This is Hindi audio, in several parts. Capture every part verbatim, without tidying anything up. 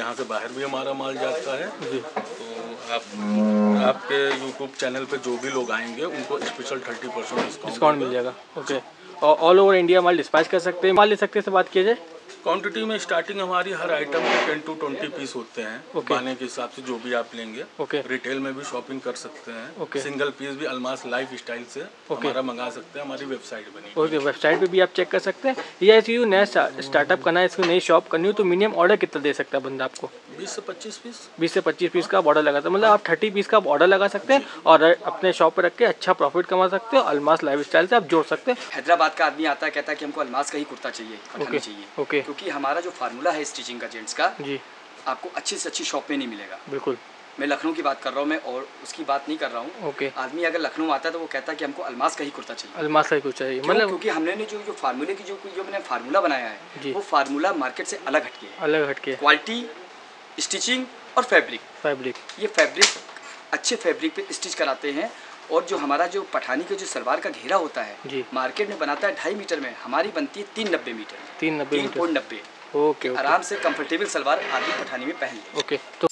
यहाँ से बाहर भी हमारा माल जाता है जी। तो आप आपके यूट्यूब चैनल पे जो भी लोग आएंगे उनको स्पेशल थर्टी परसेंट डिस्काउंट मिल जाएगा। ओके, और ऑल ओवर इंडिया माल डिस्पैच कर सकते हैं, माल ले सकते हैं से बात किया जाए। क्वांटिटी में स्टार्टिंग हमारी हर आइटम में टेन टू ट्वेंटी पीस होते हैं, खाने के हिसाब से जो भी आप लेंगे। okay. रिटेल में भी शॉपिंग कर सकते हैं। okay. सिंगल पीस भी अल्मास लाइफ स्टाइल से okay. हमारा मंगा सकते हैं, हमारी वेबसाइट बनी। ओके, वेबसाइट पे भी आप चेक कर सकते हैं। या इसको नया स्टार्टअप करना है, इसको नई शॉप करनी हो तो मिनिमम ऑर्डर कितना दे सकता है बंदा? आपको बीस से पच्चीस पीस बीस से पच्चीस पीस का आप ऑर्डर लगाते हैं, मतलब आप थर्टी पीस का आप ऑर्डर लगा सकते हैं और अपने शॉप पर रख के अच्छा प्रॉफिट कमा सकते हो। अल्मास लाइफ स्टाइल से आप जोड़ सकते हैं। हैदराबाद का आदमी आता है, कहता है कि हमको अल्मास का ही कुर्ता चाहिए। ओके, क्योंकि हमारा जो फार्मूला है स्टिचिंग का जेंट्स का जी, आपको अच्छी से अच्छी शॉप में नहीं मिलेगा। बिल्कुल, मैं लखनऊ की बात कर रहा हूँ, मैं और उसकी बात नहीं कर रहा हूँ। okay. आदमी अगर लखनऊ आता है तो वो कहता है कि हमको अल्मास का ही कुर्ता चाहिए, अल्मास का ही कुर्ता चाहिए। मतलब क्योंकि हमने ने जो जो फार्मूले की जो जो मैंने फार्मूला बनाया है वो फार्मूला मार्केट से अलग हटके है, अलग हटके। क्वालिटी, स्टिचिंग और फैब्रिक फैब्रिक ये फैब्रिक अच्छे फैब्रिक पे स्टिच कराते हैं। और जो हमारा जो पठानी का जो सलवार का घेरा होता है मार्केट में बनाता है ढाई मीटर में, हमारी बनती है तीन नब्बे मीटर तीन नब्बे तीन नब्बे ओके, आराम से कंफर्टेबल सलवार आदमी पठानी में पहन ले। ओके, तो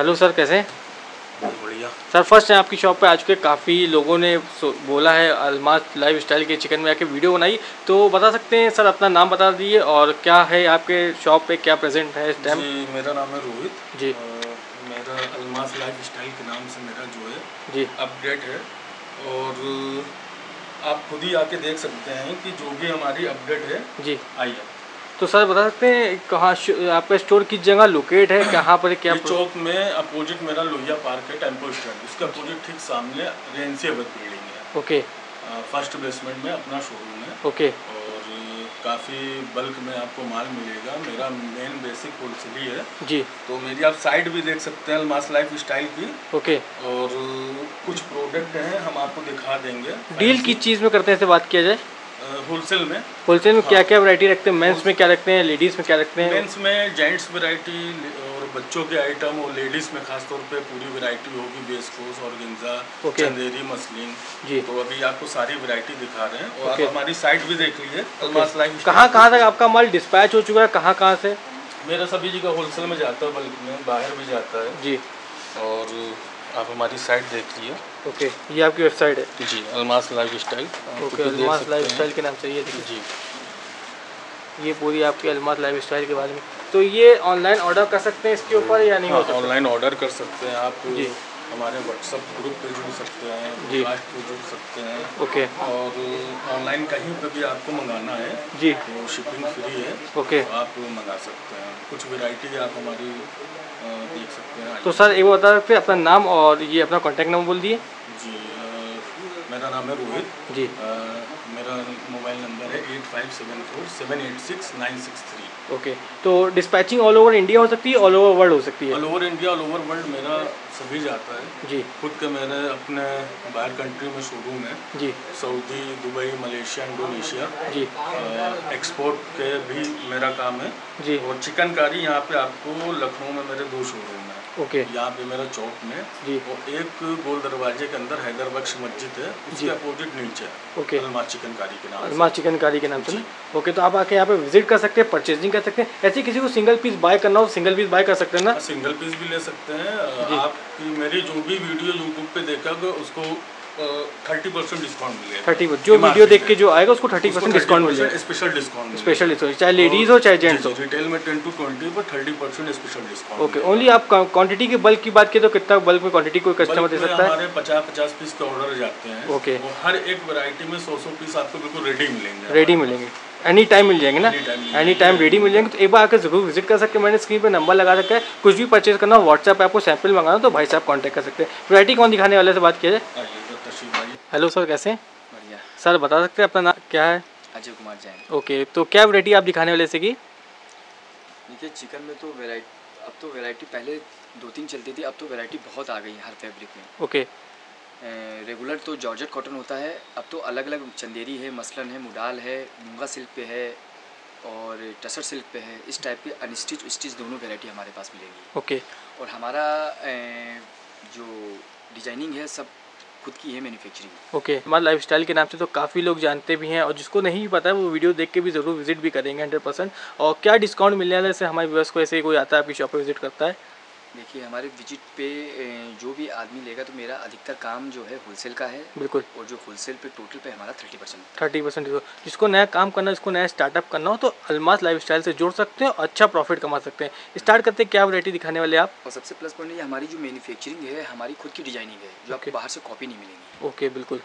हेलो सर, कैसे हैं? बढ़िया सर। फर्स्ट टाइम आपकी शॉप पे आज के काफ़ी लोगों ने बोला है अल्मास लाइफ स्टाइल के चिकन में आके वीडियो बनाई, तो बता सकते हैं सर अपना नाम बता दीजिए और क्या है आपके शॉप पे, क्या प्रेजेंट है इस टाइम? जी, मेरा नाम है रोहित जी। मेरा अल्मास लाइफ स्टाइल के नाम से मेरा जो है जी अपडेट है, और आप खुद ही आके देख सकते हैं कि जो भी हमारी अपडेट है जी। आइए, तो सर बता सकते हैं कहाँ आपका स्टोर किस जगह लोकेट है, कहाँ पर क्या? चौक में अपोजिट मेरा लोहिया पार्क है, टेम्पो स्टैंड, उसके अपोजिट ठीक सामने रेंसी बिल्डिंग है। ओके, फर्स्ट बेसमेंट में अपना शोरूम है। ओके, और काफ़ी बल्क में आपको माल मिलेगा। मेरा मेन बेसिक होलसेल ही है जी। तो मेरी आप साइट भी देख सकते हैं अल्मास लाइफ स्टाइल की। ओके। और कुछ प्रोडक्ट हैं हम आपको दिखा देंगे। डील किस चीज़ में करते हैं से बात किया जाए? होलसेल में। होलसेल में हाँ। क्या क्या वैरायटी रखते हैं? मेंस में क्या रखते हैं, लेडीज़ में क्या रखते हैं? मेंस में जेंट्स वैरायटी और बच्चों के आइटम और लेडीज़ में खासतौर पे पूरी वैरायटी होगी, वेस्ट कोस, ऑर्गेंजा, चंदेरी, मसलिन जी। तो अभी आपको सारी वैरायटी दिखा रहे हैं और आप हमारी साइट भी देख लीजिए अल्मास लाइफ। कहाँ कहाँ तक आपका माल डिस्पैच हो चुका है, कहाँ कहाँ से? मेरा सभी जगह होलसेल में जाता है, बल्कि में बाहर भी जाता है जी। और आप हमारी साइट देख लीजिए। ओके, ये आपकी वेबसाइट है जी Almas life style. Okay, Almas life style के नाम से ये देखिए जी। ये पूरी आपकी अल्मास लाइफ स्टाइल के बारे में। तो ये ऑनलाइन ऑर्डर कर सकते हैं इसके ऊपर या नहीं? हाँ, ऑनलाइन ऑर्डर कर सकते हैं आप जी। हमारे व्हाट्सएप ग्रुप पे जुड़ सकते हैं जी, पे जुड़ सकते हैं। ओके। और ऑनलाइन कहीं पे भी आपको मंगाना है जी, तो शिपिंग फ्री है। ओके, तो आप मंगा सकते हैं। कुछ वैरायटी आप हमारी देख सकते हैं। तो सर एक बार बता सकते हैं अपना नाम और ये अपना कॉन्टैक्ट नंबर बोल दिए जी। मेरा नाम है रोहित जी। आ, मेरा मोबाइल नंबर है eight five seven four seven eight six nine six three. Okay, तो डिस्पैचिंग ऑल ओवर इंडिया हो सकती है, ऑल ओवर वर्ल्ड हो सकती है? All over India, all over world मेरा सभी जाता है जी। खुद के मेरे अपने बाहर कंट्री में शोरूम है जी, सऊदी, दुबई, मलेशिया, इंडोनेशिया जी। एक्सपोर्ट के भी मेरा काम है जी। और चिकनकारी यहाँ पे आपको लखनऊ में मेरे दो शोरूम हैं। ओके। यहाँ पे मेरा चौक में जी, और एक गोल दरवाजे के अंदर हैदराबाद मस्जिद है, उसके अपोजिट नीचे है। ओके, अल्मास चिकनकारी के नाम, अल्मास चिकनकारी के नाम से। ओके, तो आप आके यहाँ पे विजिट कर सकते हैं, परचेजिंग कर सकते हैं। ऐसे किसी को सिंगल पीस बाय करना हो, सिंगल पीस बाय कर सकते हैं ना? सिंगल पीस भी ले सकते हैं। आपकी मेरी जो भी वीडियो यूट्यूब पे देखा उसको थर्टी परसेंट डिस्काउंट मिलेगा। थर्टी जो वीडियो देख के जो आएगा उसको थर्टी परसेंट डिस्काउंट मिलेगा। स्पेशल डिस्काउंट, स्पेशल डिस्काउंट, चाहे लेडीज हो चाहे जेंट्स हो। रिटेल में टेन टू ट्वेंटी पर thirty percent special discount. Okay, only आप क्वांटिटी के बल्क की बात करें तो कितना बल्क में क्वांटिटी कोई कस्टमर दे सकता है? हमारे पचास पचास पीस के ऑर्डर जाते हैं। ओके, हर एक वैरायटी में सौ सौ पीस आपको बिल्कुल रेडी मिलेंगे। रेडी मिलेंगे, एनी टाइम मिल जाएंगे ना? एनी टाइम रेडी मिल जाएंगे। तो एक बार आकर जरूर विजिट कर सकते हैं। मैंने स्क्रीन पे नंबर लगा रखा है, कुछ भी परचेज करना हो, व्हाट्सएप आपको सैंपल मंगाना तो भाई साहब कांटेक्ट कर सकते हैं। वैरायटी कौन दिखाने वाले से बात किया जाए? हेलो सर, कैसे हैं? बढ़िया। सर बता सकते हैं अपना नाम क्या है? अजय कुमार जैन। ओके, तो क्या वैरायटी आप दिखाने वाले से की? देखिए चिकन में तो वैरायटी, अब तो वैरायटी पहले दो तीन चलती थी, अब तो वैरायटी बहुत आ गई है हर फैब्रिक में। ओके, रेगुलर तो जॉर्जेट कॉटन होता है, अब तो अलग अलग चंदेरी है, मसलन है, मुडाल है, मूंगा सिल्क पे है और टसर सिल्क पे है। इस टाइप के अनस्टिच स्टिच दोनों वैरायटी हमारे पास मिलेगी। ओके, और हमारा जो डिजाइनिंग है सब खुद की है, manufacturing. Okay, Almas life style के नाम से तो काफ़ी लोग जानते भी हैं और जिसको नहीं पता है वो वीडियो देख के भी ज़रूर विजिट भी करेंगे हंड्रेड परसेंट। और क्या डिस्काउंट मिलने वाला है से हमारे व्यूअर्स को, ऐसे कोई आता है आपकी शॉप पे विजिट करता है? देखिए हमारे विजिट पे जो भी आदमी लेगा, तो मेरा अधिकतर काम जो है होलसेल का है। बिल्कुल। और जो होलसेल पे टोटल पे हमारा थर्टी परसेंट थर्टी परसेंट जिसको नया काम करना, जिसको नया स्टार्टअप करना हो तो अल्मास लाइफस्टाइल से जोड़ सकते हैं और अच्छा प्रॉफिट कमा सकते हैं। स्टार्ट करते हैं, क्या वैरायटी दिखाने वाले आप? और सबसे प्लस पॉइंट ये हमारी जो मैन्युफैक्चरिंग है, हमारी खुद की डिजाइनिंग है, जो आपको बाहर से कॉपी नहीं मिलेगी। ओके, बिल्कुल।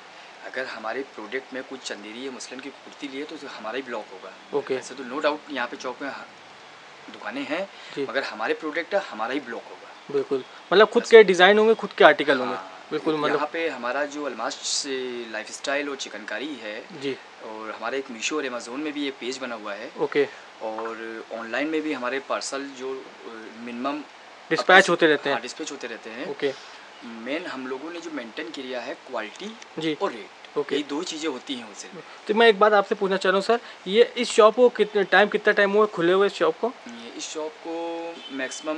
अगर हमारे प्रोडक्ट में कुछ चंदेरी या मसलन की कुर्ती लिए तो हमारा ही ब्लॉक होगा। ओके, ऐसे तो नो डाउट यहाँ पे चौक में दुकानें हैं, मगर हमारे प्रोडक्ट हमारा ही ब्लॉक होगा। बिल्कुल, मतलब खुद के डिज़ाइन होंगे, खुद के आर्टिकल होंगे। बिल्कुल, मतलब यहाँ पे हमारा जो अल्मास लाइफस्टाइल और चिकनकारी है जी, और हमारे एक मीशो और अमेजोन में भी ये पेज बना हुआ है। ओके, और ऑनलाइन में भी हमारे पार्सल जो मिनिमम डिस्पैच होते रहते हैं, डिस्पैच होते रहते हैं। ओके, मेन हम लोगों ने जो मेंटेन किया है क्वालिटी जी और रेट। ओके, ये दो चीज़ें होती हैं होलसेल में। तो मैं एक बात आपसे पूछना चाह रहा हूँ सर, ये इस शॉप को कितने टाइम कितना टाइम हुआ खुले हुए इस शॉप को? इस शॉप को मैक्सिमम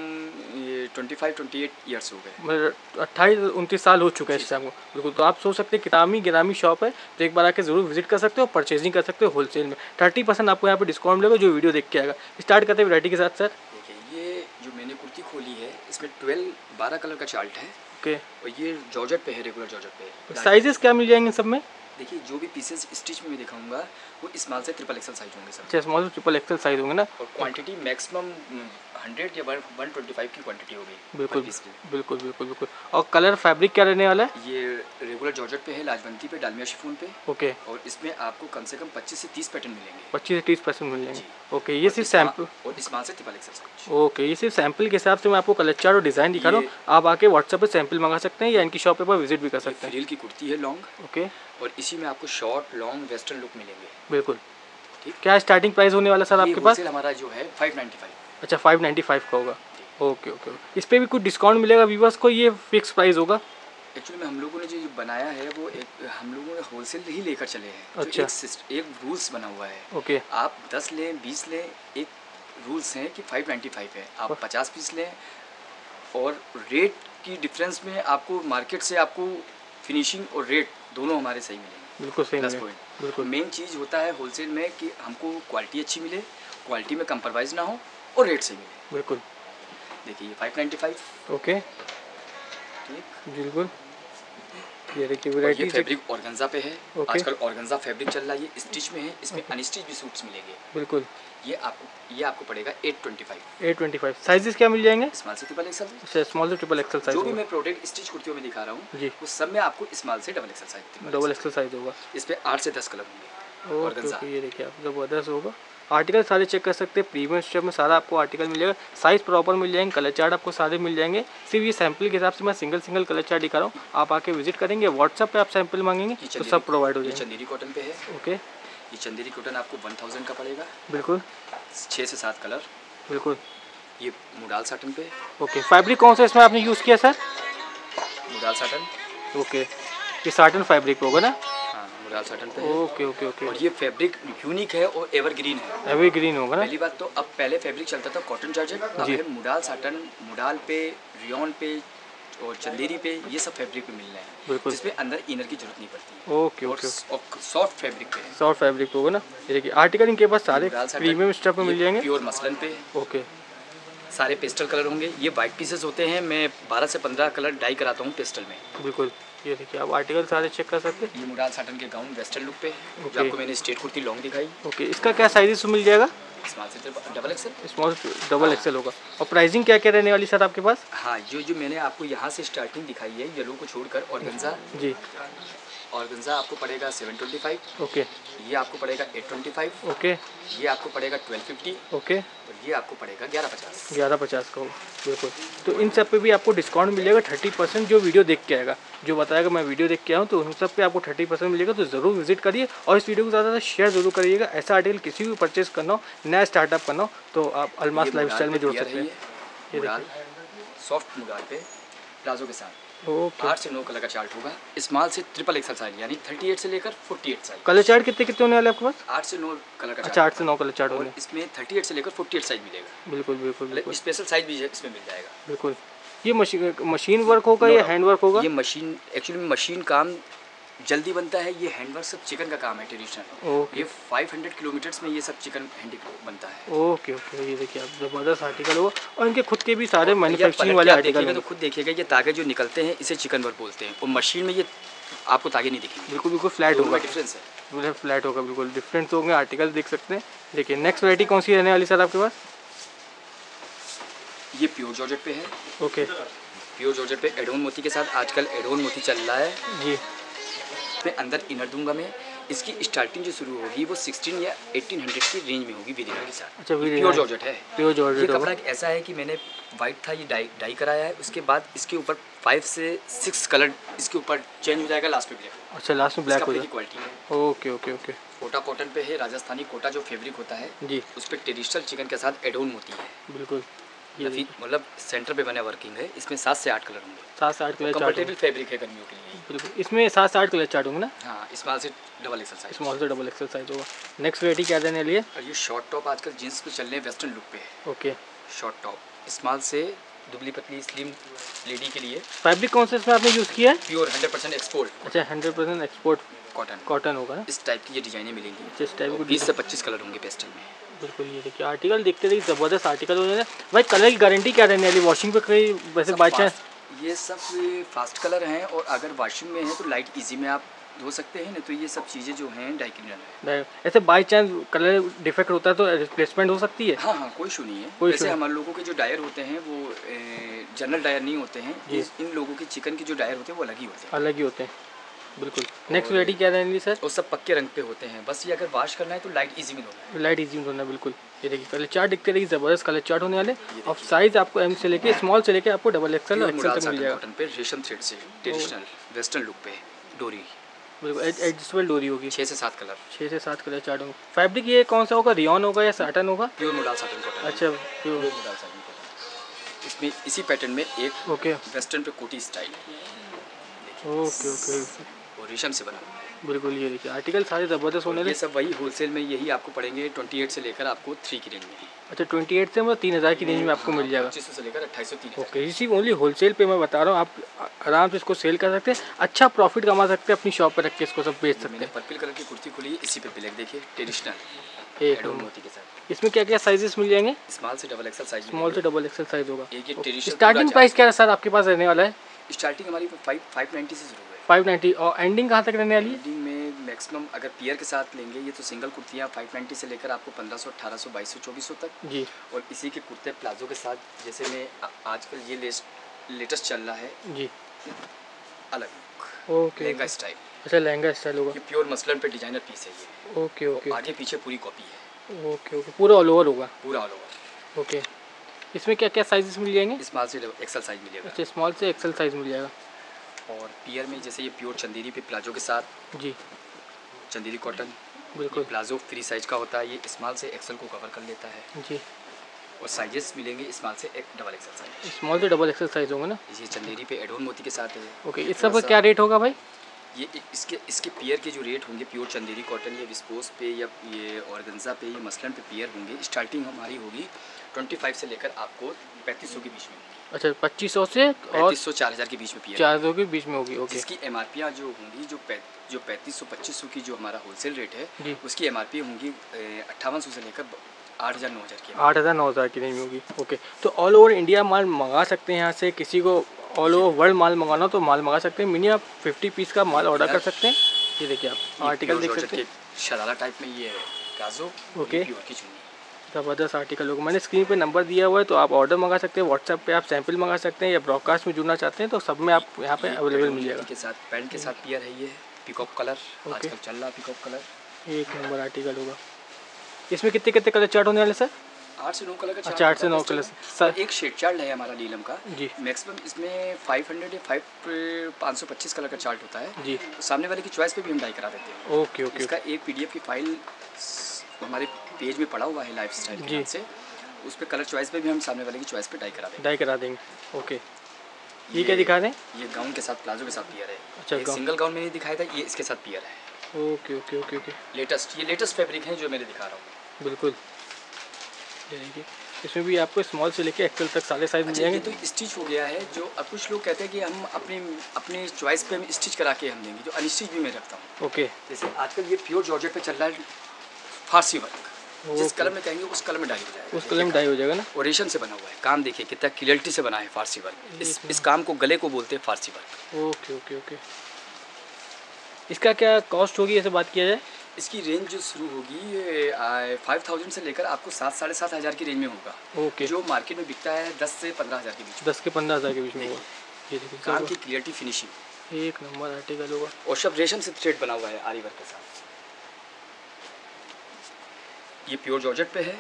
ये पच्चीस अट्ठाईस इयर्स हो गए, अट्ठाईस उनतीस साल हो चुके हैं इस शॉप को। बिल्कुल, तो आप सोच सकते हैं कितामी गिरामी शॉप है, तो एक बार आके ज़रूर विजिट कर सकते हो और परचेजिंग कर सकते हो होलसेल में। थर्टी परसेंट आपको यहाँ पर डिस्काउंट मिलेगा जो वीडियो देख के आएगा। स्टार्ट करते हैं वैरायटी के साथ। सर देखिए, ये जो मैंने कुर्ती खोली है इसमें ट्वेल्व बारह कलर का चार्ट है। ओके, और ये जॉर्जेट पे है, रेगुलर जॉर्जेट पे है। साइजेस क्या मिल जाएंगे सब में? देखिए जो भी पीसेस स्टिच में दिखाऊंगा वो स्मॉल से ट्रिपल एक्सल साइज होंगे सर। अच्छा, स्मॉल से ट्रिपल एक्सल साइज होंगे ना? और क्वांटिटी मैक्सिमम हंड्रेड या वन ट्वेंटी फाइव की क्वांटिटी होगी। बिल्कुल बिल्कुल बिल्कुल बिल्कुल। और कलर फैब्रिक क्या रहने वाला है? ये रेगुलर जॉर्जेट पे है, लाजवंती पे, डालमिया शिफॉन पे। ओके, और इसमें आपको कम से कम पच्चीस से तीस पैटर्न मिलेंगे। पच्चीस से तीस पैटर्न मिल जाएंगे। ओके, ये सिर्फ सैंपल और स्मॉल से ट्रिपल एक्सल साइज। ओके, ये सिर्फ सैंपल के हिसाब से मैं आपको कलर चार्ट और डिजाइन दिखा रहा हूँ। आप आके व्हाट्सएप पर सैंपल मंगा सकते हैं या इनकी शॉप पर विजिट भी कर सकते हैं। रील की कुर्ती है लॉन्ग। ओके, और इसी में आपको शॉर्ट लॉन्ग वेस्टर्न लुक मिलेंगे। बिल्कुल, क्या स्टार्टिंग प्राइस होने वाला सर आपके पास? हमारा जो है फाइव नाइन्टी फाइव। अच्छा फाइव नाइन्टी फाइव का होगा, ओके ओके। इस पर भी कुछ डिस्काउंट मिलेगा व्यूअर्स को, ये फिक्स प्राइस होगा? एक्चुअली में हम लोगों ने जो बनाया है वो एक हम लोगों ने होलसेल ही लेकर चले हैं। अच्छा। एक, एक रूल्स बना हुआ है। ओके। आप दस लें बीस लें, एक रूल्स हैं कि फाइव नाइन्टी फाइव है, आप पचास पीस लें और रेट की डिफरेंस में आपको मार्केट से आपको फिनिशिंग और रेट दोनों हमारे सही मिलेंगे। बिल्कुल सही बिल्कुल। मेन चीज़ होता है होलसेल में कि हमको क्वालिटी अच्छी मिले, क्वालिटी में कंप्रोमाइज़ ना हो और रेट सही मिले। बिल्कुल। देखिए फाइव नाइन्टी फाइव। ओके ठीक बिल्कुल। ये देखिए वैरायटी है, फैब्रिक ऑर्गेन्जा पे है। okay. आजकल ऑर्गेन्जा फैब्रिक चल रहा है, ये स्टिच में है, इसमें अनस्टिच भी सूट्स मिलेंगे। बिल्कुल। ये आपको ये आपको पड़ेगा एट ट्वेंटी फाइव। साइजेस क्या मिल जाएंगे? स्मॉल से ट्रिपल एक्सल। अच्छा स्मॉल से ट्रिपल एक्सल साइज। जो भी मैं प्रोडक्ट स्टिच कुर्तियों में दिखा रहा हूँ उस सब में आपको स्मॉल से double XL size double XL size होगा। इस पर आठ से दस कलर होंगे ऑर्गेन्जा। ये देखिए आप जबरदस्त होगा। आर्टिकल सारे चेक कर सकते हैं, प्रीमियम स्टोर में सारा आपको आर्टिकल मिलेगा, साइज़ प्रॉपर मिल जाएंगे, कलर चार्ट आपको सारे मिल जाएंगे। सिर्फ ये सैंपल के हिसाब से मैं सिंगल सिंगल कलर चार्ट दिखा रहा हूँ, आप आके विजिट करेंगे, व्हाट्सएप पे आप सैंपल मांगेंगे तो सब प्रोवाइड हो जाएगा। चंदेरी कॉटन पे है। ओके ये चंदेरी कॉटन आपको वन थाउजेंड का पड़ेगा। बिल्कुल। छः से सात कलर। बिल्कुल। ये मुडाल साटन पे। ओके फैब्रिक कौन सा इसमें आपने यूज़ किया सर? Modal satin. ओके ये साटन फैब्रिक होगा ना? मुडाल साटन पे। Okay okay okay. और ये फैब्रिक यूनिक है और एवरग्रीन है। एवरग्रीन होगा ना? पहली बात तो अब पहले फैब्रिक चलता था कॉटन जॉर्जेट, अब है मुडाल साटन। मुडाल पे रियोन पे और चंदेरी पे ये सब फैब्रिक पे मिल रहे हैं। बिल्कुल। जिसमें अंदर इनर की जरूरत नहीं पड़ती है। Okay okay. और सॉफ्ट फैब्रिक पे सॉफ्ट फैब्रिक होगा ना? देखिए आर्टिकल इनके पास सारे प्रीमियम स्टफ में मिल जाएंगे, प्योर मसलन पे। ओके सारे पेस्टल कलर होंगे, ये वाइट पीसेस होते हैं, मैं बारह से पंद्रह कलर डाई कराता हूँ पेस्टल में। बिल्कुल। ये देखिए आप आर्टिकल सारे चेक कर सकते हैं। ये मुडाल साटन के गाउन वेस्टर्न लुक पे है। okay. आपको मैंने स्ट्रेट कुर्ती लॉन्ग दिखाई। Okay okay. इसका क्या साइज मिल जाएगा? स्मॉल से double XL. Small double XL होगा। और प्राइसिंग क्या क्या रहने वाली सर आपके पास? हाँ जो जो मैंने आपको यहाँ से स्टार्टिंग दिखाई है येलो को छोड़कर ऑर्गेन्जा। जी ऑर्गेन्जा आपको पड़ेगा सेवन ट्वेंटी फाइव। ओके ये आपको पड़ेगा एट ट्वेंटी फाइव। ओके ये आपको पड़ेगा ट्वेल्व फिफ्टी। ओके और ये आपको पड़ेगा ग्यारह पचास। ग्यारह पचास का होगा। बिल्कुल। तो इन सब पे भी आपको डिस्काउंट मिलेगा थर्टी परसेंट, जो वीडियो देख के आएगा, जो बताएगा मैं वीडियो देख के आऊँ तो उन सब पे आपको थर्टी परसेंट मिलेगा। तो ज़रूर विजिट करिए और इस वीडियो को ज़्यादा से शेयर जरूर करिएगा। ऐसा आर्टिकल किसी को परचेज करना हो, नया स्टार्टअप करना हो तो आप अलमास लाइफस्टाइल में जुड़ सकते हैं। ये देखिए सॉफ्ट मुगाल पे प्लाजो के साथ। ओके आठ से नौ कलर का चार्ट होगा, स्मॉल से ट्रिपल एक्सल साइज यानी थर्टी एट से लेकर forty eight size. Colour chart कितने कितने होने वाले आपके पास? आठ से नौ कलर का। अच्छा आठ से नौ कलर चार्ट होगा, इसमें थर्टी एट से लेकर फोर्टी एट साइज मिलेगा। बिल्कुल बिल्कुल। स्पेशल साइज भी इसमें मिल जाएगा। बिल्कुल। ये मशीन मशीन वर्क होगा या हैंड वर्क होगा? ये मशीन एक्चुअली मशीन काम जल्दी बनता है, ये हैंडवर्क सब चिकन का काम है ट्रेडिशनल। ओके ये फाइव हंड्रेड किलोमीटर्स में ये सब चिकन हैंडी बनता है। ओके ओके ये देखिए आप जबरदस्त आर्टिकल होगा और इनके खुद के भी सारे मैन्युफैक्चरिंग वाले आर्टिकल। तो खुद देखिएगा ये तागे जो निकलते हैं इसे चिकन वर्क बोलते हैं और मशीन में ये आपको तागे नहीं दिखेंगे। बिल्कुल बिल्कुल फ्लैट होगा। डिफरेंस है बिल्कुल फ्लैट होगा। बिल्कुल डिफरेंस होंगे आर्टिकल देख सकते हैं। देखिए नेक्स्ट वैरायटी कौन सी रहने वाली सर आपके पास? ये प्योर जॉर्जेट पे है। ओके प्योर जॉर्जेट पे एडोन मोती के साथ, आजकल एडोन मोती चल रहा है। जी मैं अंदर इनर दूंगा मैं। इसकी स्टार्टिंग जो शुरू होगी वो सिक्सटीन या एटीन हंड्रेड की रेंज में होगी विदिनर के साथ। अच्छा प्योर जॉर्जेट है। प्योर जॉर्जेट कपड़ा ऐसा है कि मैंने वाइट था ये डाई डाई कराया है, उसके बाद इसके ऊपर फाइव से सिक्स कलर इसके ऊपर चेंज हो जाएगा, लास्ट में ब्लैक। अच्छा लास्ट में ब्लैक हो जाएगा। क्वालिटी है। Okay okay okay. Kota cotton पे है, राजस्थानी कोटा जो फैब्रिक होता है जी, उस पर ट्रेडिशनल चिकन के साथ एडोन होती है। बिल्कुल मतलब सेंटर पे बना वर्किंग है, इसमें सात से आठ कलर होंगे। सात से आठ कलर कंफर्टेबल फैब्रिक है गर्मियों के लिए। बिल्कुल इसमें सात से आठ कलर चार्ट होंगे ना? हाँ स्मॉल से डबल एक्सल साइज। स्मॉल से डबल एक्सल साइज होगा। नेक्स्ट वैरायटी क्या देने लिए? और ये शॉर्ट टॉप आजकल जींस पे चल रहे हैं, वेस्टर्न लुक पे है। ओके शॉर्ट टॉप स्मॉल से दुबली पतली स्लिम लेडी के लिए। फैब्रिक कौन सा इसमें आपने यूज़ किया है? Pure hundred percent export. अच्छा hundred percent export cotton cotton होगा। इस टाइप की ये डिजाइनें मिलेंगी। इस टाइप की बीस से पच्चीस कलर होंगे पेस्टल में। बिल्कुल ये देखिए आर्टिकल देखते रहिए, जबरदस्त आर्टिकल होने। भाई कलर की गारंटी क्या रहने वाली वॉशिंग पे? कहीं वैसे बाई चांस ये सब फास्ट कलर हैं और अगर वॉशिंग में है तो लाइट इजी में आप धो सकते हैं, नहीं तो ये सब चीज़ें जो हैं डाई क्लीनर है। ऐसे बाई चांस कलर डिफेक्ट होता है तो रिप्लेसमेंट हो सकती है। हाँ हाँ कोई इशू नहीं है। वैसे हमारे लोगों के जो डायर होते हैं वो जनरल डायर नहीं होते हैं, इन लोगों के चिकन के जो डायर होते हैं वो अलग ही होते हैं। अलग ही होते हैं बिल्कुल। नेक्स्ट वैरायटी क्या रहेगी सर? वो सब पक्के रंग पे होते हैं, बस ये अगर वॉश करना है तो लाइट इजी में होना, लाइट इजी में होना। बिल्कुल ये देखिए कलर चार्ट दिखते रहेगी, जबरदस्त कलर चार्ट होने वाले। और साइज आपको एम से लेके स्मॉल से लेके आपको डबल एक्सल और एक्सल तक मिल जाएगा। कॉटन पे रेशम थ्रेड से ट्रेडिशनल वेस्टर्न लुक पे डोरी। बिल्कुल एडजस्टेबल डोरी होगी। छः से सात कलर छः से सात कलर चार्ट होंगे। फैब्रिक ये कौन सा होगा, रियॉन होगा या साटन होगा? Pure modal satin cotton. अच्छा, प्योर मोडाल साटन कॉटन। इसमें इसी पैटर्न में एक ओके वेस्टर्न पे कोटी स्टाइल ओके ओके और रेशम से बना। बिल्कुल ये देखिए आर्टिकल सारे ज़बरदस्त होने लगे। सब वही होलसेल में यही आपको पड़ेंगे ट्वेंटी एट से लेकर आपको थ्री की रेंज में। अच्छा, ट्वेंटी एट से मतलब तीन हज़ार की रेंज में आपको मिल जाएगा, पच्चीस सौ से लेकर अट्ठाईस सौ तीन। ओके, इसी ओनली होलसेल पे मैं बता रहा हूँ, आप आराम से इसको सेल कर सकते हैं, अच्छा प्रॉफिट कमा सकते हैं, अपनी शॉप पर रख के इसको सब बेच सकते हैं। पर्पल कलर की कुर्ती खुली, इसी पे ब्लैक देखिए ट्रेडिशनल एक मोती के साथ। इसमें क्या क्या साइजेस मिल जाएंगे? स्मॉल से डबल एक्सल साइज, स्मॉल से डबल एक्सल साइज होगा। स्टार्टिंग प्राइस क्या है सर आपके पास रहने वाला है? स्टार्टिंग हमारी फाइव फाइव नाइन्टी से शुरू है। फाइव नाइन्टी और एंडिंग कहाँ तक रहने वाली है? एंडिंग में मैक्सिमम अगर पियर के साथ लेंगे ये तो सिंगल कुर्तियाँ फाइव नाइन्टी से लेकर आपको पंद्रह सौ, अठारह सौ, बाईस सौ, चौबीस सौ तक जी। और इसी के कुर्ते प्लाजो के साथ जैसे में आजकल ये लेटेस्ट लेटेस्ट चल रहा है जी, अलग ओके लहंगा स्टाइल। अच्छा, लहंगा स्टाइल होगा। ये प्योर मसलन पे डिजाइनर पीस है ये। ओके ओके, आगे पीछे पूरी कॉपी है। ओके ओके, पूरा ऑल ओवर होगा, पूरा ऑल ओवर। ओके, इसमें क्या क्या साइजेस मिल जाएंगे? स्मॉल से एक्सल साइज मिलेगा। अच्छा, स्मॉल से एक्सल साइज मिल जाएगा। और पियर में जैसे ये प्योर चंदेरी पे प्लाजो के साथ जी, चंदेरी कॉटन बिल्कुल। प्लाजो फ्री साइज का होता है, ये स्मॉल से एक्सल को कवर कर लेता है जी। और साइजेस मिलेंगे स्मॉल से एक डबल एक्सल साइज, स्मॉल से डबल एक्सल साइज होंगे ना। ये चंदेरी पे एडोन मोती के साथ है। ओके, इस सब का क्या रेट होगा भाई? ये इसके इसके पियर के जो रेट होंगे प्योर चंदेरी कॉटन या विस्कोस पे या ये ऑर्गेन्जा पे या मसलन पे पियर होंगे, स्टार्टिंग हमारी होगी ट्वेंटी फाइव से लेकर आपको पैंतीस सौ के बीच में। अच्छा, पच्चीस सौ से और सौ चार हज़ार के बीच में, चार हज़ार के बीच में होगी। ओके, इसकी एम आर पी जो होंगी जो पै, जो पैंतीस सौ पच्चीस सौ की जो हमारा होलसेल रेट है उसकी एम आर पी होंगी अट्ठावन सौ से लेकर आठ हज़ार नौ हज़ार की आठ हज़ार नौ हज़ार की रेंज होगी। ओके, तो ऑल ओवर इंडिया माल मंगा सकते हैं यहाँ से, किसी को ऑल ओवर वर्ल्ड माल मंगाना हो तो माल मंगा सकते हैं। मिनिमम फिफ्टी पीस का माल ऑर्डर कर सकते हैं। ये देखिए आप आर्टिकल देख सकते हैं, शरारा टाइप में ये प्लाजो। ओके, ज़बरदस्त आर्टिकल होगा। मैंने स्क्रीन पे नंबर दिया हुआ है तो आप ऑर्डर मंगा सकते हैं, व्हाट्सएप पे आप सैंपल मंगा सकते हैं या ब्रॉडकास्ट में जुड़ना चाहते हैं तो सब में आप यहाँ पे अवेलेबल मिल जाएगा। के साथ पैंट के साथ पियर है ये, पिकॉक कलर आजकल चल रहा है, पिकॉक कलर एक नंबर आर्टिकल होगा। इसमें कितने कितने कलर चार्ट होने वाले सर? आठ से नौ कलर का चार्ट। आठ से नौ कलर सर, एक शेड चार्ट है हमारा नीलम का जी। मैक्सिमम इसमें फाइव हंड्रेड या फाइव पाँच सौ पच्चीस कलर का चार्ट होता है जी। सामने वाले की चॉइस पे भी हम डाई करा देते हैं। ओके ओके, इसका एक पीडीएफ की फाइल हमारे पेज में पड़ा हुआ है लाइफस्टाइल जी से, उस पे कलर चॉइस पे भी हम सामने वाले की चॉइस पे डाई करा देंगे, डाई करा देंगे। ओके, ये क्या दिखा रहे हैं? ये गाउन के साथ प्लाजो के साथ पियर है। अच्छा, सिंगल गाउन में नहीं दिखाया था, ये इसके साथ पियर है। Okay okay okay okay, latest ये लेटेस्ट फैब्रिक है जो मैंने दिखा रहा हूँ। बिल्कुल, देखिए इसमें भी आपको स्मॉल से लेकर एक्सल तक सारे साइज मिल जाएंगे। तो स्टिच हो गया है जो अब कुछ लोग कहते हैं कि हम अपने अपने चॉइस पे हम स्टिच करा के हम देंगे, जो अनस्टिच भी मैं रखता हूँ। ओके, जैसे आजकल ये प्योर जॉर्जेट पे चल रहा है फारसी वर्क, जिस कलर में कहेंगे उस कलर में डाई हो जाएगा, उस कलर में डाई हो जाएगा ना। और रेशम से बना हुआ है काम, देखिए कितना क्लियरिटी से बना है फारसी वर्क। इस इस काम को गले को बोलते हैं फारसी वर्क। ओके ओके ओके, इसका क्या कॉस्ट होगी ऐसे बात किया जाए? इसकी रेंज जो शुरू होगी फाइव थाउजेंड से लेकर आपको सात साढ़े सात हज़ार की रेंज में होगा। ओके, जो मार्केट में बिकता है दस से पंद्रह हज़ार के बीच, दस के पंद्रह हज़ार के बीच में होगा। काम की क्लियरिटी फिनिशिंग एक नंबर आर्टिकल होगा। और सब रेशम से थ्रेड बना हुआ है आरी वर्क के साथ। ये प्योर जॉर्जेट पे है,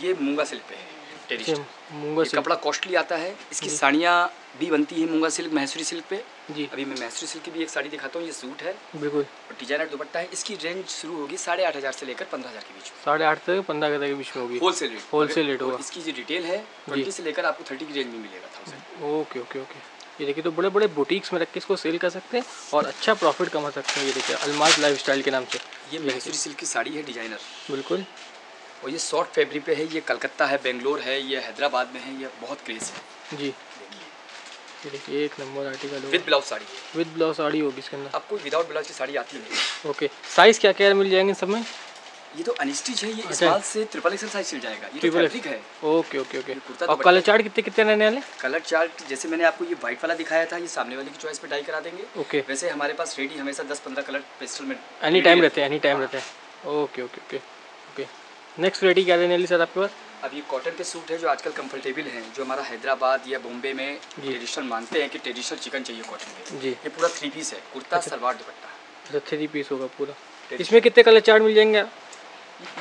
ये मूंगा सिल्क पे है ट्रेडिशनल। मूंगा सिल्क कपड़ा कॉस्टली आता है, इसकी साड़ियाँ भी बनती है मूंगा सिल्क मैसूरी सिल्क पे जी। अभी मैं मैसूरी सिल्क की भी एक साड़ी दिखाता हूँ, ये सूट है बिल्कुल और डिजाइनर दुपट्टा है। इसकी रेंज शुरू होगी साढ़े आठ हज़ार से लेकर पंद्रह हज़ार के बीच में, साढ़े आठ से पंद्रह हज़ार के बीच में होगी होलसेल रेट। होलसेल रेट होगा। इसकी जो डिटेल है ट्वेंटी से लेकर आपको थर्टी की रेंज में मिलेगा थाउजेंड। ओके ओके ओके, ये देखिए तो बड़े बड़े बुटीक्स में रख के इसको सेल कर सकते हैं और अच्छा प्रॉफिट कमा सकते हैं। ये देखिए अलमास लाइफस्टाइल के नाम से ये मैसूरी सिल्क की साड़ी है डिजाइनर बिल्कुल। और ये शॉर्ट फैब्रिक पे है, ये कलकत्ता है, बेंगलोर है, ये हैदराबाद में है, ये बहुत क्रेज है जी। देखिए एक नंबर आर्टिकल होगा। विद ब्लाउज साड़ी है, विद ब्लाउज साड़ी होगी इसके अंदर, आपको विदाउट ब्लाउज की साड़ी आती नहीं। ओके, साइज़ क्या क्या मिल जाएंगे सब में? ये तो अनस्टिच है, ये स्मॉल से ट्रिपल एक्सल साइज चल जाएगा, ये तो फैब्रिक है। ओके ओके ओके, और कलर चार्ट कितने कितने रहने वाले? कलर चार्ट जैसे मैंने आपको ये व्हाइट वाला दिखाया था, ये सामने वाले की चॉइस पे डाई करा देंगे। ओके, वैसे हमारे पास रेडी हमेशा दस पंद्रह कलर पेस्टल में एनी टाइम रहते हैं, एनी टाइम रहते हैं। Okay okay okay okay, next ready क्या रहने वाली सर आपके पास? अब ये कॉटन के सूट है जो आजकल कंफर्टेबल हैं, जो हमारा हैदराबाद या बॉम्बे में ट्रेडिशनल मानते हैं कि ट्रेडिशनल चिकन चाहिए कॉटन में जी। ये पूरा थ्री पीस है, कुर्ता सलवार दुपट्टा। अच्छा, थ्री पीस होगा पूरा। इसमें कितने कलर चार्ट मिल जाएंगे?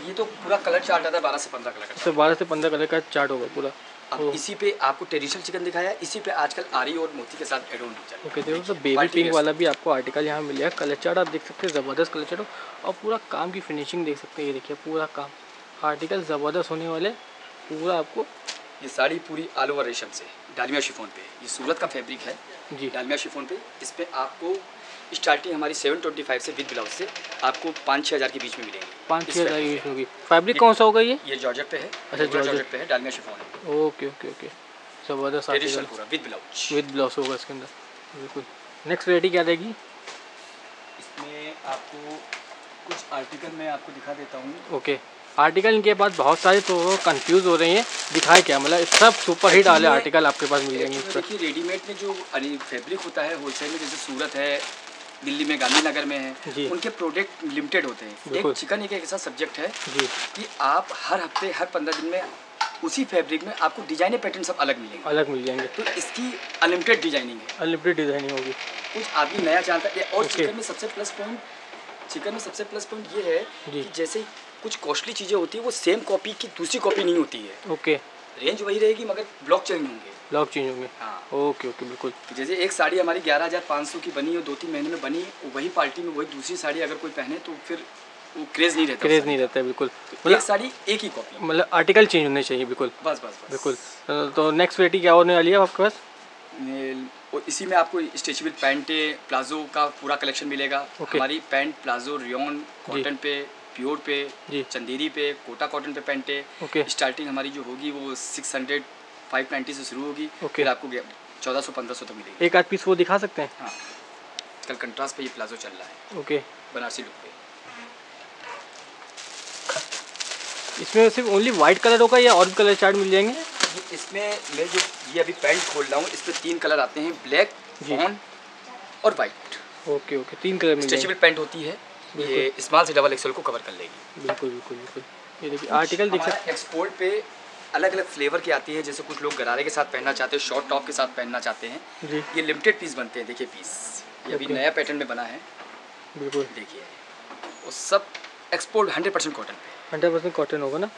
ये तो पूरा कलर चार्ट आता है बारह से पंद्रह कलर का, बारह से पंद्रह कलर का चार्ट होगा पूरा। अब इसी पे आपको ट्रेडिशनल चिकन दिखाया, इसी पे आजकल आरी और मोती के साथ एड ऑन हो जाए। ओके देखो तो बेबी पिंक वाला भी आपको आर्टिकल यहाँ मिल गया। कलर चार्ट आप देख सकते हैं, ज़बरदस्त कलर चार्ट हो और पूरा काम की फिनिशिंग देख सकते हैं। ये देखिए पूरा काम आर्टिकल ज़बरदस्त होने वाले, पूरा आपको। ये साड़ी पूरी आल ओवर रेशम से डालमिया शिफोन पे, ये सूरत का फैब्रिक है जी, डालमिया शिफोन पे। इस पर आपको स्टार्टिंग हमारी सेवन ट्वेंटी फाइव से विद ब्लाउज से आपको पाँच छः हज़ार के बीच में मिलेगी। पाँच छः हज़ार के बीच होगी। फैब्रिक कौन सा होगा ये? ये जॉर्जेट पे है। अच्छा जॉर्जेट पे है, डालमिया शिफोन है। ओके ओके ओके, जबरदस्त ट्रेडिशनल पूरा विद ब्लाउज, विद ब्लाउज होगा इसके अंदर बिल्कुल। नेक्स्ट वेराइटी क्या रहेगी इसमें? आपको कुछ आर्टिकल मैं आपको दिखा देता हूँ। ओके आर्टिकल इनके पास बहुत सारे, तो कंफ्यूज हो रही हैं दिखाए क्या, मतलब सब सुपर हिट वाले आर्टिकल आपके पास मिल जाएंगे। देखिए रेडीमेड में जो फैब्रिक होता है होलसेल में, जैसे सूरत है, दिल्ली में, गांधीनगर में है, उनके प्रोडक्ट लिमिटेड होते हैं। एक चिकन एक ऐसा सब्जेक्ट है कि आप हर हफ्ते हर पंद्रह दिन में उसी फैब्रिक में आपको डिजाइने पैटर्न सब अलग मिलेंगे, अलग मिल जाएंगे। तो इसकी अनलिमिटेड डिजाइनिंग है, अनलिमिटेड डिजाइनिंग होगी, कुछ आदमी नया जानता है। और चिकन में सबसे प्लस पॉइंट, चिकन में सबसे प्लस पॉइंट ये है कि जैसे कुछ कॉस्टली चीज़ें होती है वो सेम कॉपी की दूसरी कॉपी नहीं होती है। ओके रेंज वही रहेगी मगर ब्लॉक चेंज होंगे, ब्लॉक चेंज होंगे। हाँ ओके ओके बिल्कुल। जैसे एक साड़ी हमारी ग्यारह हज़ार पाँच सौ की बनी है, दो तीन महीने में बनी, वही पार्टी में वही दूसरी साड़ी अगर कोई पहने तो फिर वो क्रेज़ नहीं रहता, क्रेज़ नहीं रहता है बिल्कुल। तो एक साड़ी एक ही कॉपी, मतलब आर्टिकल चेंज होने चाहिए बिल्कुल। बस बस बिल्कुल। तो नेक्स्ट वेराइटी क्या होने वाली है आपके पास? और इसी में आपको स्ट्रेचेबल पैंट प्लाजो का पूरा कलेक्शन मिलेगा। हमारी पैंट प्लाजो रियॉन कॉटन पे, प्योर पे, चंदेरी पे, कोटा कॉटन पे पैंटे। okay. स्टार्टिंग हमारी जो होगी वो सिक्स हंड्रेड, फाइव नाइन्टी से शुरू होगी। okay. फिर आपको चौदह सौ पंद्रह सौ तक मिलेगी। एक आध पीस वो दिखा सकते हैं? हाँ कल कंट्रास्ट पे ये प्लाजो चल रहा है। Okay okay. बनारसी लुक पे इसमें सिर्फ ओनली वाइट कलर होगा या और भी कलर चार्ट मिल जाएंगे इसमें? मैं जो ये अभी पैंट खोल रहा हूँ इस पर तीन कलर आते हैं, ब्लैक, ब्राउन और वाइट। ओके ओके तीन कलर। स्ट्रेचेबल पैंट होती है, ये स्मॉल से डबल एक्सएल को कवर कर लेगी। बिल्कुल बिल्कुल बिल्कुल। ये देखिए आर्टिकल देख सकते हैं। एक्सपोर्ट पे अलग अलग फ्लेवर की आती है, जैसे कुछ लोग गरारे के साथ पहनना चाहते हैं, शॉर्ट टॉप के साथ पहनना चाहते हैं। ये लिमिटेड पीस बनते हैं। देखिए पीस ये अभी नया पैटर्न में बना है बिल्कुल। देखिए और सब एक्सपोर्ट हंड्रेड परसेंट कॉटन पे, हंड्रेड परसेंट कॉटन होगा ना।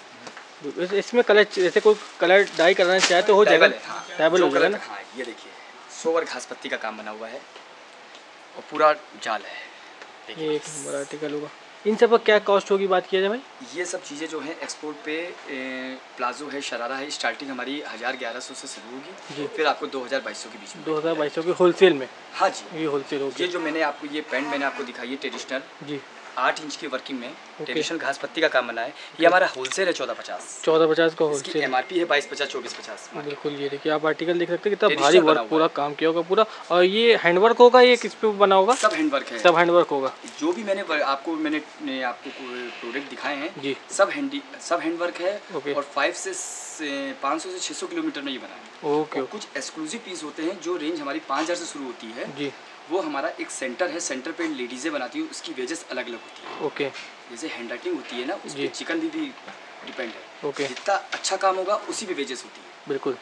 इसमें कलर जैसे कोई कलर डाई करना चाहे तो हो जाएगा, डाइबल हो जाएगा ना। ये देखिए सोवर घास पत्ती का काम बना हुआ है और पूरा जाल है। ये एक बड़ा आर्टिकल होगा। इन सब का क्या कॉस्ट होगी बात किया जाए भाई? ये सब चीज़ें जो है एक्सपोर्ट पे ए, प्लाजो है, शरारा है, स्टार्टिंग हमारी हज़ार ग्यारह सौ से शुरू होगी, फिर आपको दो हज़ार बाईस सौ के बीच में, दो हज़ार बाईस सौ के होलसेल में। हाँ जी ये होलसेल होगी। ये जो मैंने आपको ये पैंट मैंने आपको दिखाई है ट्रेडिशनल जी, आठ इंच की वर्किंग में ट्रेडिशनल घास पत्ती का काम बना है। ये हमारा होलसेल है चौदह पचास, चौदह पचास का होलसेल। एम आर पी है बाईस पचास, चौबीस पचास बिल्कुल। ये देखिए आप आर्टिकल देख सकते हैं कितना भारी वर्क पूरा काम किया होगा पूरा। और ये हैंडवर्क होगा, ये किस पे बना होगा? सब हैंडवर्क है, सब हैंडवर्क होगा। जो भी मैंने आपको मैंने आपको प्रोडक्ट दिखाए हैं जी सब हैंडी सब हैंडवर्क है। और फाइव से पाँच सौ से छः सौ किलोमीटर में ये बना है। ओके कुछ एक्सक्लूसिव पीस होते हैं जो रेंज हमारी पाँच हज़ार से शुरू होती है जी। वो हमारा एक सेंटर है, सेंटर पे लेडीज़ें बनाती हैं, उसकी वेजेस अलग अलग होती है। Okay okay. जैसे हैंड राइटिंग होती है ना उस पर चिकन भी, भी डिपेंड है। Okay okay. जितना अच्छा काम होगा उसी पे वेजेस होती है बिल्कुल।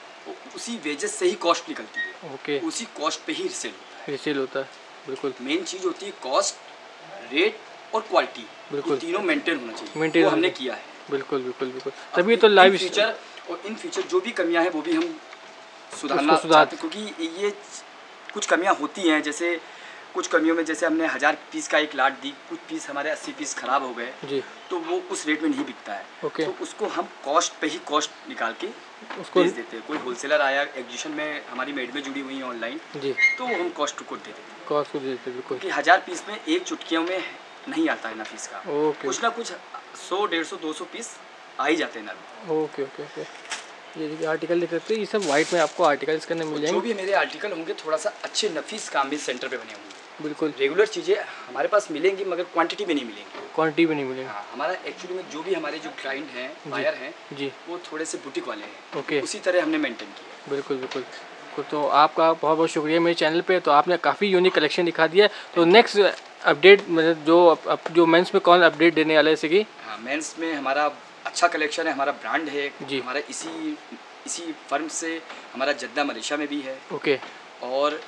उसी वेजेस से ही कॉस्ट निकलती है। Okay okay. उसी कॉस्ट पे ही रिसेल होता है, रिसेल होता है बिल्कुल। मेन चीज़ होती है कॉस्ट, रेट और क्वालिटी, बिल्कुल तीनों मेंटेन होना चाहिए। मेंटेन हमने किया है बिल्कुल बिल्कुल बिल्कुल। तभी तो लाइव फ्यूचर और इन फ्यूचर जो भी कमियाँ हैं वो भी हम सुधारना सुधारते, क्योंकि ये कुछ कमियां होती हैं। जैसे कुछ कमियों में जैसे हमने हज़ार पीस का एक लाट दी, कुछ पीस हमारे अस्सी पीस ख़राब हो गए जी, तो वो उस रेट में नहीं बिकता है। ओके तो उसको हम कॉस्ट पे ही कॉस्ट निकाल के उसको बेच देते हैं। कोई होलसेलर आया एग्जीबिशन में, हमारी मेड में जुड़ी हुई है ऑनलाइन जी, तो हम कॉस्ट को दे देते हैं, कॉस्ट को दे देते हैं बिल्कुल। कि हज़ार पीस में एक चुटकियों में नहीं आता है ना पीस का, कुछ ना कुछ सौ डेढ़ सौ दो सौ पीस आ ही जाते हैं ना। Okay okay okay. ये देखिए आर्टिकल देख सकते हैं, ये सब वाइट में आपको आर्टिकल इसके अंदर मिल जाएंगे। जो भी मेरे आर्टिकल होंगे थोड़ा सा अच्छे नफीस काम भी सेंटर पे बने होंगे बिल्कुल। रेगुलर चीज़ें हमारे पास मिलेंगी मगर क्वांटिटी में नहीं मिलेंगी, क्वांटिटी में नहीं मिलेंगी। हाँ हमारा एक्चुअली में जो भी हमारे जो क्लाइंट हैं, बायर हैं जी, वो थोड़े से बुटीक वाले हैं। ओके उसी तरह हमने मेंटेन किया बिल्कुल बिल्कुल। तो आपका बहुत बहुत शुक्रिया मेरे चैनल पर, तो आपने काफ़ी यूनिक कलेक्शन दिखा दिया। तो नेक्स्ट अपडेट मतलब जो जो मेंस में कौन अपडेट देने वाला है इसकी? हाँ मेंस में हमारा अच्छा कलेक्शन है, हमारा ब्रांड है जी, हमारा इसी इसी फर्म से हमारा जद्दा मलेशिया में भी है। ओके और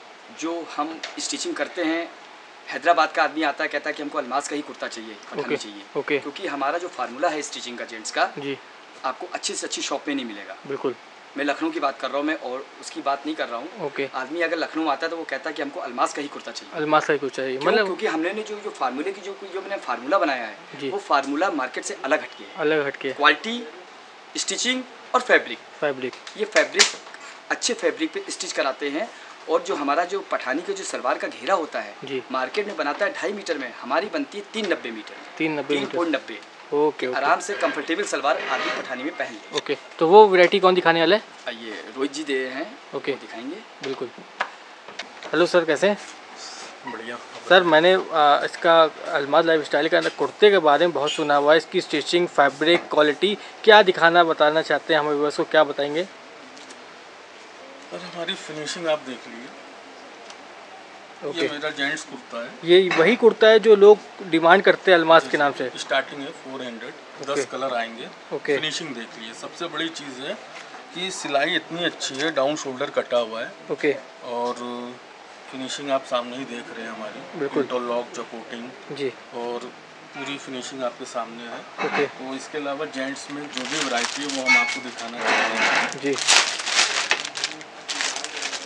जो हम स्टिचिंग करते हैं, हैदराबाद का आदमी आता है कहता है कि हमको अलमास का ही कुर्ता चाहिए, पठानी चाहिए। ओके क्योंकि हमारा जो फार्मूला है स्टिचिंग का जेंट्स का जी, आपको अच्छी से अच्छी शॉप में नहीं मिलेगा बिल्कुल। मैं लखनऊ की बात कर रहा हूँ, मैं और उसकी बात नहीं कर रहा हूँ। okay. आदमी अगर लखनऊ आता है तो वो कहता है कि हमको अल्मास का ही कुर्ता चाहिए, अल्मास का ही कुर्ता चाहिए। मतलब क्योंकि हमने ने जो जो फार्मूले की जो जो मैंने फार्मूला बनाया है वो फार्मूला मार्केट से अलग हटके है, अलग हटके क्वालिटी, स्टिचिंग और फैब्रिक। फैब्रिक ये फैब्रिक अच्छे फैब्रिक पे स्टिच कराते हैं। और जो हमारा जो पठानी का जो सलवार का घेरा होता है मार्केट में बनाता है ढाई मीटर में, हमारी बनती है तीन नब्बे मीटर तीन नब्बे नब्बे ओके, आराम से कंफर्टेबल सलवार आदमी पठानी में पहन ले। ओके, तो वो वैरायटी कौन दिखाने वाला है? ये रोहित जी दे हैं। ओके, दिखाएंगे बिल्कुल। हेलो सर, कैसे हैं? बढ़िया सर। मैंने आ, इसका अल्मास लाइफस्टाइल का कुर्ते के बारे में बहुत सुना हुआ है, इसकी स्टिचिंग, फैब्रिक, क्वालिटी, क्या दिखाना बताना चाहते हैं हमें व्यूअर्स को, क्या बताएंगे? सर हमारी फिनिशिंग आप देख लीजिए। Okay. ये मेरा जेंट्स कुर्ता है, ये वही कुर्ता है जो लोग डिमांड करते हैं अल्मास के नाम से। स्टार्टिंग है चार सौ, दस कलर आएंगे। okay. फिनिशिंग देख लीजिए। सबसे बड़ी चीज़ है कि सिलाई इतनी अच्छी है, डाउन शोल्डर कटा हुआ है। Okay okay. और फिनिशिंग आप सामने ही देख रहे हैं हमारी, बिल्कुल इंटरलॉक चौकोटिंग जी, और पूरी फिनिशिंग आपके सामने है। Okay okay. तो इसके अलावा जेंट्स में जो भी वैरायटी है वो हम आपको दिखाना चाहते हैं जी।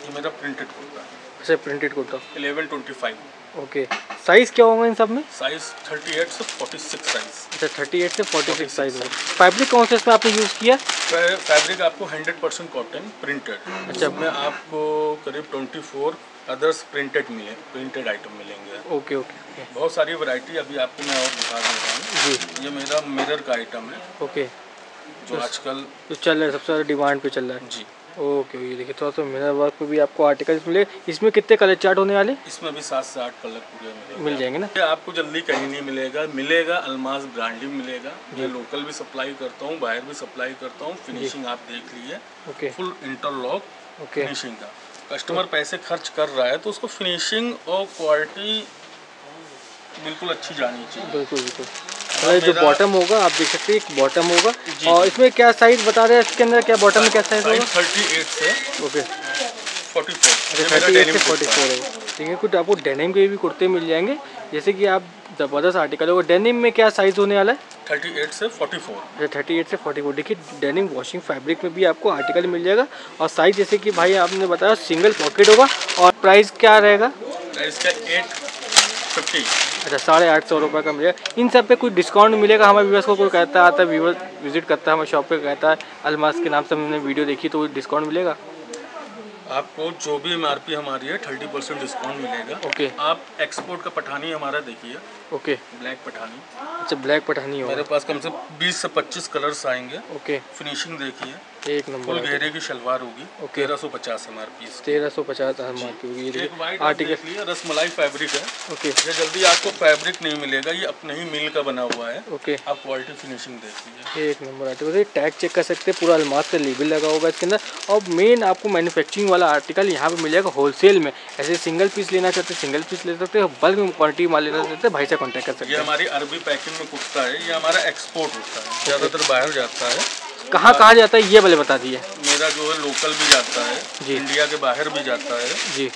ये मेरा प्रिंटेड कुर्ता है, से प्रिंटेड कुर्ता ग्यारह पच्चीस। ओके, साइज क्या होगा इन सब में? साइज अड़तीस से छियालीस साइज। अच्छा, अड़तीस से छियालीस साइज है। फैब्रिक कौन सा इसमें आपने यूज़ किया? फैब्रिक आपको सौ परसेंट कॉटन प्रिंटेड। अच्छा, इसमें आपको करीब चौबीस अदर्स प्रिंटेड मिले, प्रिंटेड आइटम मिलेंगे। ओके ओके, बहुत सारी वैरायटी अभी आपको मैं और दिखा देता हूँ जी। ये मेरा मिरर का आइटम है। ओके, जो आजकल चल रहा है, सबसे ज़्यादा डिमांड पे चल रहा है जी। ओके, ये देखिए थोड़ा सा मिरर वर्क पे भी आपको आर्टिकल्स मिले। इसमें कितने कलर चार्ट होने वाले? इसमें भी सात से आठ कलर पूरे मिल जाएंगे ना। ये आपको जल्दी कहीं नहीं मिलेगा, मिलेगा अल्मास ब्रांड ही मिलेगा। मैं लोकल भी सप्लाई करता हूँ, बाहर भी सप्लाई करता हूँ। फिनिशिंग आप देख लीजिए, फुल इंटरलॉक फिनिशिंग का। कस्टमर पैसे खर्च कर रहा है तो उसको फिनिशिंग और क्वालिटी बिल्कुल अच्छी जानी चाहिए। बिल्कुल बिल्कुल। जो बॉटम होगा आप देख सकते हैं, एक बॉटम होगा। और इसमें क्या साइज बता रहे हैं इसके अंदर, क्या बॉटम में क्या साइज होगा? अड़तीस से ओके चौवालीस होगा। ठीक है, कुछ आपको डेनिम के भी कुर्ते मिल जाएंगे, जैसे कि आप ज़बरदस्त आर्टिकल होगा। डेनिम में क्या साइज़ होने वाला है? अड़तीस से चौवालीस। अड़तीस से चौवालीस। देखिए, डेनिम वॉशिंग फैब्रिक में भी आपको आर्टिकल मिल जाएगा। और साइज़ जैसे कि भाई आपने बताया सिंगल पॉकेट होगा। और प्राइस क्या रहेगा? प्राइस का आठ सौ पचास। अच्छा, साढ़े आठ सौ रुपये का मिलेगा। इन सब पे कुछ डिस्काउंट मिलेगा हमारे व्यूअर्स को? कोई कहता आता है, व्यूअर विजिट करता है हमारे शॉप पे, कहता है अल्मास के नाम से हमने वीडियो देखी, तो डिस्काउंट मिलेगा आपको? जो भी एम आर पी हमारी है थर्टी परसेंट डिस्काउंट मिलेगा। Okay okay. आप एक्सपोर्ट का पठानी हमारा देखिए। Okay okay. ब्लैक पठानी। अच्छा, ब्लैक पठानी हो मेरे पास, कम से कम बीस से पच्चीस कलर्स आएंगे। Okay okay. फिनिशिंग देखिए, एक नंबर फुल घेरे की शलवार होगी। ओके, तेरह सौ पचास एम आर पी, तेरह सौ पचास एम आर पी होगी। आर्टिकल रस मलाई फैब्रिक है। ओके, ये जल्दी आपको फैब्रिक नहीं मिलेगा, ये अपने ही मिल का बना हुआ है। ओके, आप क्वालिटी फिनिशिंग देखिए, एक नंबर आर्टिकल। टैग चेक कर सकते हैं, पूरा अल्मास का लेबल लगा होगा इसके अंदर। और मेन आपको मैन्युफैक्चरिंग आर्टिकल यहाँ पे मिलेगा होलसेल में। ऐसे सिंगल पीस लेना चाहते हैं सिंगल पीस ले सकते हो, बल्क में क्वांटिटी माल लेना चाहते हैं भाई से कांटेक्ट कर सकते हैं। ये हमारी अरबी पैकिंग में कुर्ता है, ये हमारा एक्सपोर्ट होता है, ज़्यादातर बाहर जाता है। कहाँ कहाँ जाता है ये भले बता दिए? मेरा जो है लोकल भी जाता है जी, इंडिया के बाहर भी जाता है जी,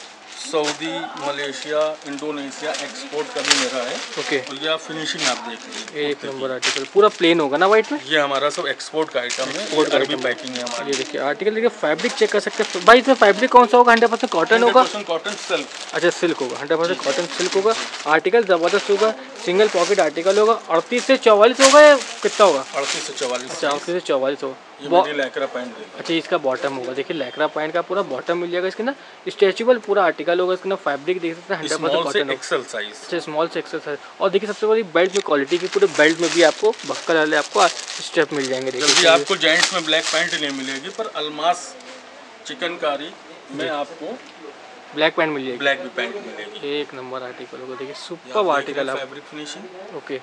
सऊदी, मलेशिया, इंडोनेशिया, एक्सपोर्ट का भी मेरा है। ओके, और ये आप फिनिशिंग आप देख लीजिए, एक नंबर आर्टिकल। पूरा प्लेन होगा ना वाइट में? ये हमारा सब एक्सपोर्ट का आइटम है, एक्सपोर्ट का भी पैकिंग है हमारी। ये देखिए आर्टिकल, देखिए फैब्रिक चेक कर सकते हैं भाई। इसमें फैब्रिक कौन सा होगा? हंड्रेड परसेंट कॉटन होगा, कॉटन सिल्क। अच्छा, सिल्क होगा, हंड्रेड परसेंट कॉटन सिल्क होगा। आर्टिकल ज़बरदस्त होगा, सिंगल पॉकेट आर्टिकल होगा। अड़तीस से चौवालीस होगा या कितना होगा? अड़तीस से चौवालीस अच्छा, अड़तीस से चौवालीस होगा। Lycra pant. अच्छा, इसका बॉटम होगा, देखिए लैकरा पैंट का पूरा बॉटम मिल जाएगा इसके ना। स्ट्रेचेबल पूरा आर्टिकल होगा इसके ना। फैब्रिक देख सकते हैं, hundred percent cotton XL size. अच्छा, स्मॉल से एक्सेल साइज। और देखिए सबसे बड़ी बेल्ट में क्वालिटी की, पूरे बेल्ट में भी आपको बक्कल वाले आपको स्ट्रैप मिल जाएंगे। देखिए आपको जेंट्स में ब्लैक पैंट नहीं मिलेगी, पर अल्मास चिकनकारी में आपको ब्लैक पैंट मिल जाएगी, ब्लैक भी पैंट मिलेगी। एक नंबर आर्टिकल होगा, देखिए सुपर आर्टिकल है। फैब्रिक फिनिशिंग ओके,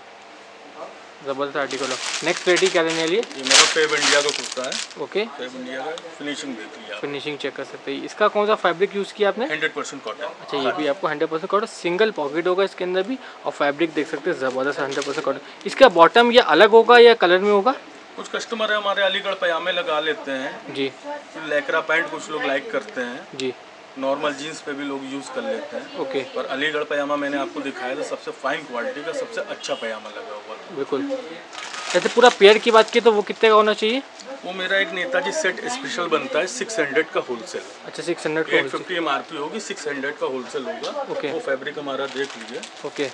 जबरदस्त आर्टिकल हो। नेक्स्ट रेडी क्या लेने लिए? ये मेरा फेब इंडिया का कुर्ता है। ओके, फेब इंडिया का फिनिशिंग देख लीजिए, फिनिशिंग चेक कर सकते हैं। इसका कौन सा फैब्रिक यूज़ किया आपने? Hundred percent cotton. अच्छा, ये भी आपको hundred percent cotton, single pocket होगा इसके अंदर भी। और फैब्रिक देख सकते हैं ज़बरदस्त हंड्रेड परसेंट कॉटन। इसका बॉटम ये अलग होगा या कलर में होगा? कुछ कस्टमर है हमारे अलीगढ़ पजामे लगा लेते हैं जी, लैकरा पैंट कुछ लोग लाइक करते हैं जी, नॉर्मल जीन्स पे भी लोग यूज़ कर लेते हैं। Okay okay. पर अलीगढ़ पजामा मैंने आपको दिखाया था, सबसे फाइन क्वालिटी का, सबसे अच्छा पजामा लगा हुआ था। बिल्कुल जैसे पूरा पेयर की बात की तो वो कितने का होना चाहिए? वो मेरा एक नेताजी सेट स्पेशल बनता है छह सौ का होलसेल। अच्छा छह सौ का होलसेल, एक सौ पचास एमआरपी होगी, छह सौ का होलसेल होगा। ओके, वो फैब्रिक हमारा देख लीजिए। ओके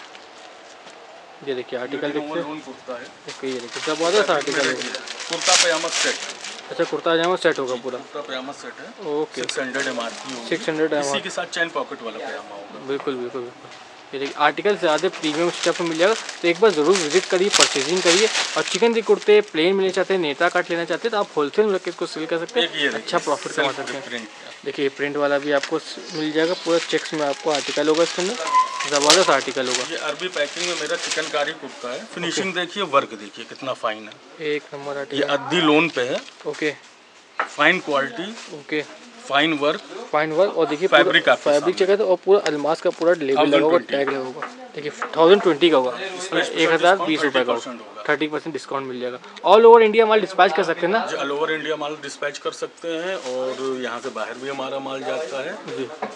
ये देखिए आर्टिकल देखिए, कुर्ता है। ओके ये देखिए बहुत अच्छा आर्टिकल है, कुर्ता पजामा सेट। अच्छा कुर्ता पजामा सेट होगा पूरा, कुर्ता पजामा सेट है। ओके छह सौ एमआरपी होगी, छह सौ एमआरपी, इसी के साथ चैन पॉकेट वाला पजामा होगा। बिल्कुल बिल्कुल बिल्कुल, ये देखिए आर्टिकल ज़्यादा प्रीमियम स्टफ में मिल जाएगा, तो एक बार ज़रूर विजिट करिए, परचेजिंग करिए। और चिकन के कुर्ते प्लेन मिलने चाहते हैं, नेता काट लेना चाहते हैं, तो आप होलसेल में रख इसको सेल कर सकते हैं, अच्छा प्रॉफिट कमा सकते हैं। देखिए प्रिंट वाला भी आपको मिल जाएगा, पूरा चेक्स में आपको आर्टिकल होगा, इसके अंदर ज़बरदस्त आर्टिकल होगा। ये अरबी पैकिंग में मेरा चिकनकारी कुर्ता है, फिनिशिंग देखिए, वर्क देखिए कितना फाइन है, एक नंबर आर्टिकल। ये अद्दी लोन पे है। Okay fine quality, okay fine work, fine work. और देखिए फैब्रिक फैब्रिक चेक है, और पूरा अलमास का पूरा लेबल लगा होगा, टैग लगा होगा। देखिए थाउजेंड ट्वेंटी का होगा, एक हज़ार बीस रुपये का होगा, थर्टी परसेंट डिस्काउंट मिल जाएगा। ऑल ओवर इंडिया माल डिस्पैच कर सकते हैं ना? ऑल ओवर इंडिया माल डिस्पैच कर सकते हैं, और यहाँ से बाहर भी हमारा माल जाता है। तो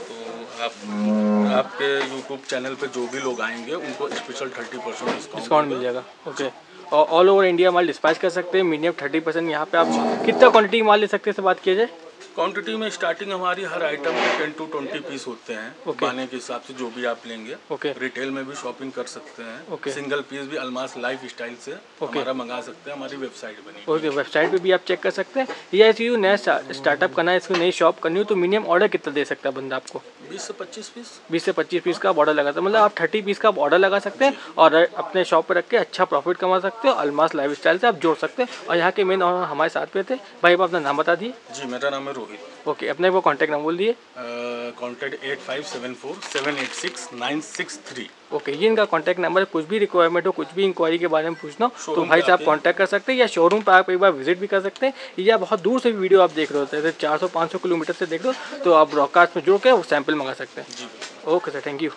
आप आपके यूट्यूब चैनल पर जो भी लोग आएंगे उनको स्पेशल थर्टी परसेंट डिस्काउंट मिल जाएगा। ओके, और ऑल ओवर इंडिया माल डिस्पैच कर सकते हैं, मिनिमम थर्टी परसेंट। यहाँ पर आप कितना क्वान्टिटी माल ले सकते हैं, से बात किया जाए? क्वांटिटी में स्टार्टिंग हमारी हर आइटम में टेन टू ट्वेंटी पीस होते हैं, खाने के हिसाब से जो भी आप लेंगे। okay. रिटेल में भी शॉपिंग कर सकते हैं। okay. सिंगल पीस भी अल्मास लाइफ स्टाइल से okay. हमारा मंगा सकते हैं, हमारी वेबसाइट बनी। Okay okay. वेबसाइट पे भी आप चेक कर सकते हैं। या इसको नया स्टार्टअप करना है, इसको नई शॉप करनी हो, तो मिनिमम ऑर्डर कितना दे सकता है बंदा आपको? बीस से पच्चीस पीस, बीस से पच्चीस पीस का ऑर्डर लगाता है, मतलब आप थर्टी पीस का ऑर्डर लगा सकते हैं और अपने शॉप पर रख के अच्छा प्रॉफिट कमा सकते हो। अल्मास लाइफ स्टाइल से आप जोड़ सकते हैं। और यहाँ के मेन ऑनर हमारे साथ पे थे। भाई आप अपना नाम बता दिए। जी मेरा नाम है रोहित। ओके, अपने वो कॉन्टैक्ट नंबर बोल दिए। Contact eight five seven four seven eight six nine six three. Okay, ये इनका कॉन्टैक्ट नंबर। कुछ भी रिक्वायरमेंट हो, कुछ भी इंक्वायरी के बारे में पूछना हो, तो भाई से आप कॉन्टैक्ट कर सकते हैं, या शोरूम पर आप एक बार विजिट भी कर सकते हैं। या बहुत दूर से भी वीडियो आप देख रहे होते हैं, चार सौ पाँच सौ किलोमीटर से देख रहे हो, तो आप ब्रॉडकास्ट में जुड़ के सैम्पल मंगा सकते हैं। Okay sir, thank you.